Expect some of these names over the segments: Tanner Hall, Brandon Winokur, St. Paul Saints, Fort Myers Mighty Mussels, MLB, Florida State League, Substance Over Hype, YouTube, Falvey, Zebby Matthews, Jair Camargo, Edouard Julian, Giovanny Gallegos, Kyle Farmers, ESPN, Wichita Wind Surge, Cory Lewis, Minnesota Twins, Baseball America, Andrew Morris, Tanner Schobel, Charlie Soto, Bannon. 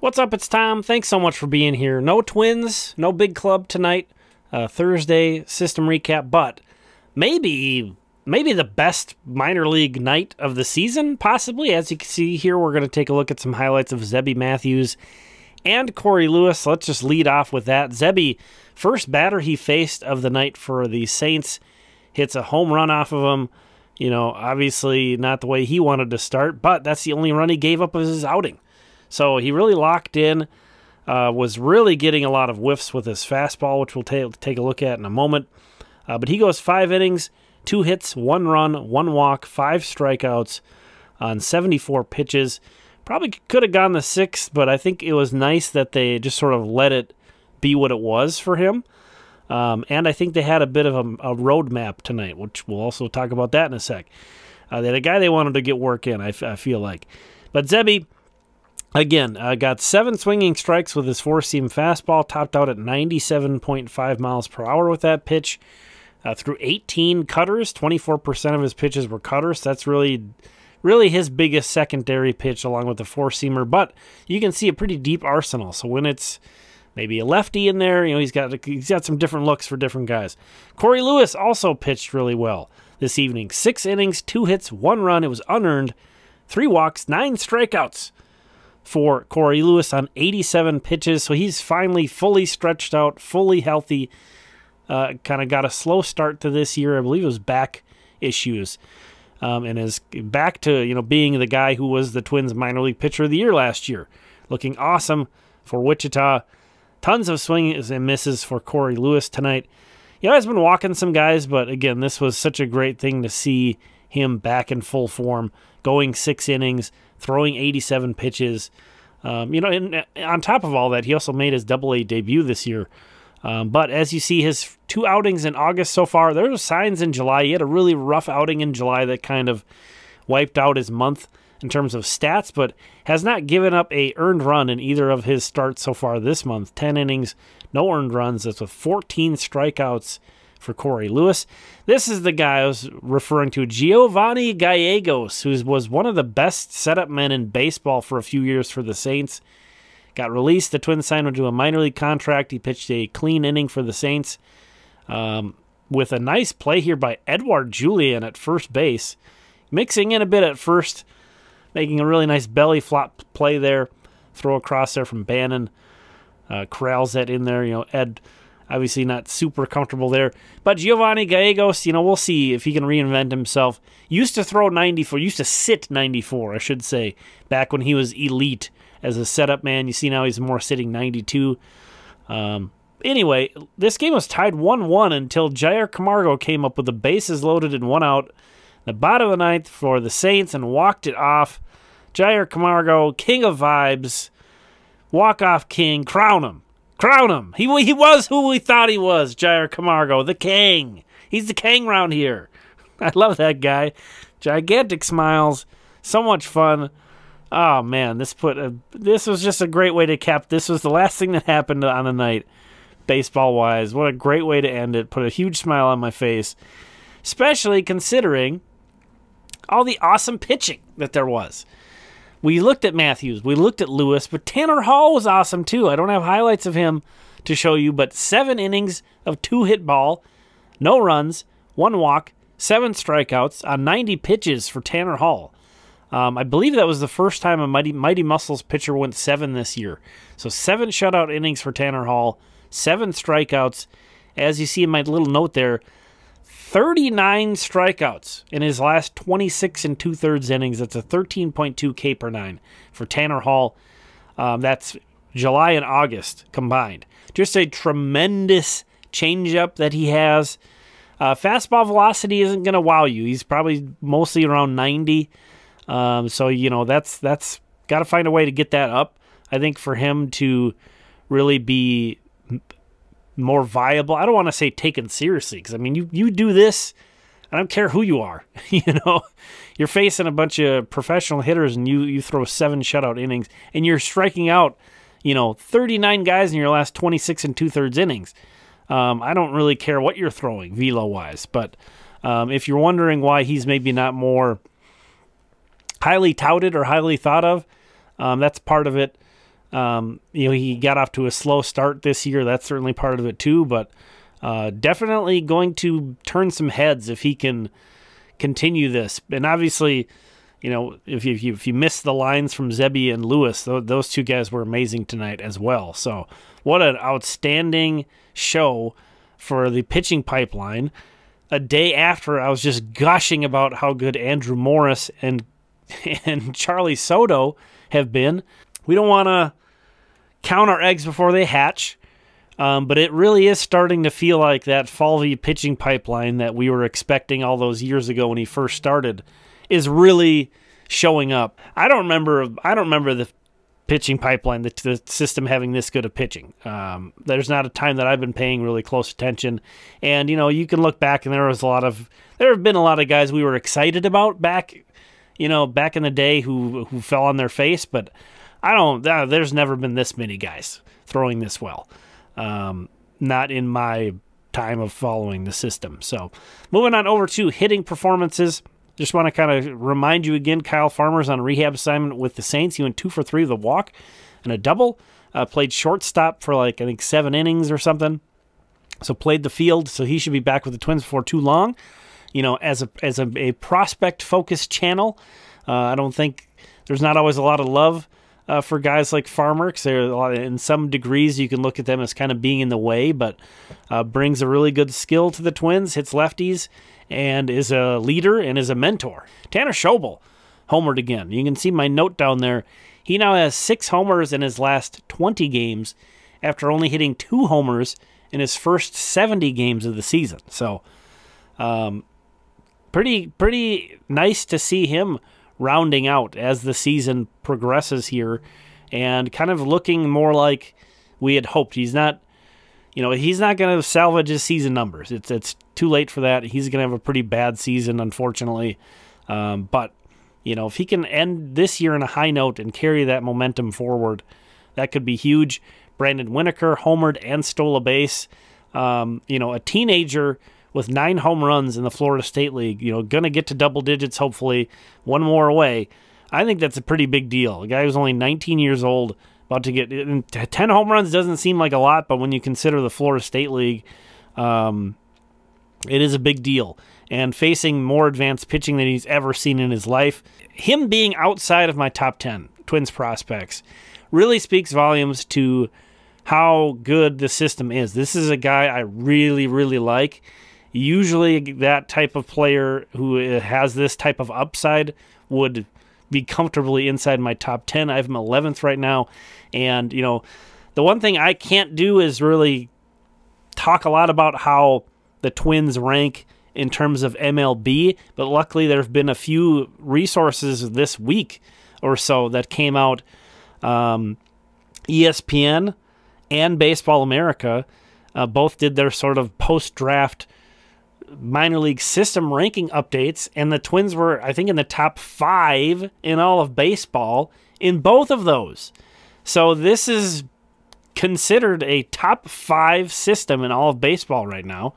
What's up? It's Tom. Thanks so much for being here. No Twins, no big club tonight. Thursday system recap, but maybe the best minor league night of the season, possibly. As you can see here, we're going to take a look at some highlights of Zebby Matthews and Cory Lewis. Let's just lead off with that. Zebby, first batter he faced of the night for the Saints, hits a home run off of him. You know, obviously not the way he wanted to start, but that's the only run he gave up of his outing. So he really locked in, was really getting a lot of whiffs with his fastball, which we'll take a look at in a moment. But he goes 5 innings, 2 hits, 1 run, 1 walk, 5 strikeouts on 74 pitches. Probably could have gone the 6th, but I think it was nice that they just sort of let it be what it was for him. And I think they had a bit of a roadmap tonight, which we'll also talk about that in a sec. They had a guy they wanted to get work in, I feel like. But Zebby, again, got 7 swinging strikes with his 4-seam fastball, topped out at 97.5 miles per hour with that pitch. Threw 18 cutters, 24% of his pitches were cutters. That's really his biggest secondary pitch along with the 4-seamer. But you can see a pretty deep arsenal. So when it's maybe a lefty in there, you know, he's got some different looks for different guys. Cory Lewis also pitched really well this evening. 6 innings, 2 hits, 1 run. It was unearned, 3 walks, 9 strikeouts. For Cory Lewis on 87 pitches. So he's finally fully stretched out, fully healthy. Kind of got a slow start to this year. I believe it was back issues. And is back to, you know, being the guy who was the Twins minor league pitcher of the year last year. Looking awesome for Wichita. Tons of swings and misses for Cory Lewis tonight. You know, he's been walking some guys, but again, this was such a great thing to see him back in full form, going 6 innings, throwing 87 pitches. You know, and on top of all that, he also made his Double-A debut this year. But as you see, his 2 outings in August so far, there were signs in July. He had a really rough outing in July that kind of wiped out his month in terms of stats, but has not given up an earned run in either of his starts so far this month. 10 innings, no earned runs. That's with 14 strikeouts for Cory Lewis. This is the guy I was referring to, Giovanny Gallegos, who was one of the best setup men in baseball for a few years for the Saints. Got released. The Twins signed him to a minor league contract. He pitched a clean inning for the Saints with a nice play here by Edouard Julian at first base. Mixing in a bit at first, making a really nice belly flop play there. Throw across there from Bannon. Corrals that in there. You know, Ed, obviously not super comfortable there. But Giovanny Gallegos, you know, we'll see if he can reinvent himself. Used to throw 94, used to sit 94, I should say, back when he was elite as a setup man. You see now he's more sitting 92. Anyway, this game was tied 1-1 until Jair Camargo came up with the bases loaded and 1 out. The bottom of the 9th for the Saints and walked it off. Jair Camargo, king of vibes, walk-off king, crown him. Crown him. He was who we thought he was, Jair Camargo, the king. He's the king round here. I love that guy. Gigantic smiles. So much fun. Oh, man, this was just a great way to cap. This was the last thing that happened on the night, baseball-wise. What a great way to end it. Put a huge smile on my face, especially considering all the awesome pitching that there was. We looked at Matthews, we looked at Lewis, but Tanner Hall was awesome too. I don't have highlights of him to show you, but 7 innings of 2-hit ball, no runs, 1 walk, 7 strikeouts on 90 pitches for Tanner Hall. I believe that was the first time a Mighty Muscles pitcher went 7 this year. So 7 shutout innings for Tanner Hall, 7 strikeouts. As you see in my little note there, 39 strikeouts in his last 26 2/3 innings. That's a 13.2 K per 9 for Tanner Hall. That's July and August combined. Just a tremendous changeup that he has. Fastball velocity isn't going to wow you. He's probably mostly around 90. So, you know, that's got to find a way to get that up. I think for him to really be more viable. I don't want to say taken seriously because, I mean, you do this, I don't care who you are. You know, you're facing a bunch of professional hitters and you throw 7 shutout innings and you're striking out, you know, 39 guys in your last 26 2/3 innings. I don't really care what you're throwing velo-wise, but if you're wondering why he's maybe not more highly touted or highly thought of, that's part of it. You know, he got off to a slow start this year. That's certainly part of it too, but definitely going to turn some heads if he can continue this. And obviously, you know, if you miss the lines from Zebby and Lewis, those two guys were amazing tonight as well. So what an outstanding show for the pitching pipeline. A day after, I was just gushing about how good Andrew Morris and Charlie Soto have been. We don't want to count our eggs before they hatch, but it really is starting to feel like that Falvey pitching pipeline that we were expecting all those years ago when he first started is really showing up. I don't remember the pitching pipeline, the system having this good of pitching. There's not a time that I've been paying really close attention. And, you know, you can look back and there have been a lot of guys we were excited about back, you know, back in the day who fell on their face, but there's never been this many guys throwing this well. Not in my time of following the system. So moving on over to hitting performances. Just want to kind of remind you again, Kyle Farmers on a rehab assignment with the Saints. He went 2 for 3 with a walk and a double. Played shortstop for like, I think, 7 innings or something. So played the field. So he should be back with the Twins before too long. You know, as a prospect-focused channel, I don't think there's not always a lot of love for guys like Farmer, because in some degrees you can look at them as kind of being in the way, but brings a really good skill to the Twins, hits lefties, and is a leader and is a mentor. Tanner Schobel homered again. You can see my note down there. He now has 6 homers in his last 20 games after only hitting 2 homers in his first 70 games of the season. So pretty nice to see him rounding out as the season progresses here and kind of looking more like we had hoped. He's not, you know, he's not going to salvage his season numbers. It's too late for that. He's going to have a pretty bad season, unfortunately. But, you know, if he can end this year on a high note and carry that momentum forward, that could be huge. Brandon Winokur homered and stole a base. You know, a teenager with 9 home runs in the Florida State League, you know, going to get to double digits, hopefully, 1 more away. I think that's a pretty big deal. A guy who's only 19 years old, about to get 10 home runs doesn't seem like a lot, but when you consider the Florida State League, it is a big deal. And facing more advanced pitching than he's ever seen in his life, him being outside of my top 10 Twins prospects really speaks volumes to how good the system is. This is a guy I really, really like. Usually that type of player who has this type of upside would be comfortably inside my top 10. I have him 11th right now. And, you know, the one thing I can't do is really talk a lot about how the Twins rank in terms of MLB, but luckily there have been a few resources this week or so that came out. ESPN and Baseball America both did their sort of post-draft minor league system ranking updates, and the Twins were, I think, in the top 5 in all of baseball in both of those. So this is considered a top 5 system in all of baseball right now.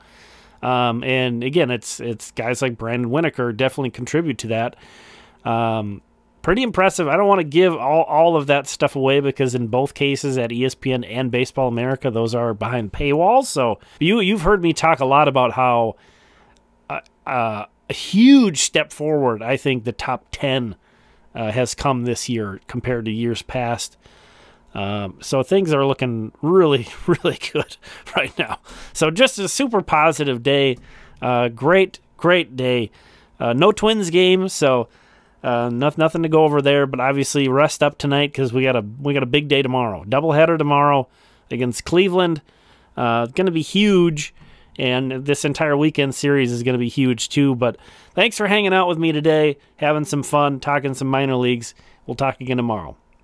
And again, it's guys like Brandon Winokur definitely contribute to that. Pretty impressive. I don't want to give all of that stuff away because in both cases at ESPN and Baseball America, those are behind paywalls. So you've heard me talk a lot about how a huge step forward, I think, the top 10 has come this year compared to years past. So things are looking really, really good right now. So just a super positive day. Great day. No Twins game, so nothing to go over there. But obviously rest up tonight because we got a big day tomorrow. Doubleheader tomorrow against Cleveland. Going to be huge. And this entire weekend series is going to be huge too. But thanks for hanging out with me today, having some fun, talking some minor leagues. We'll talk again tomorrow.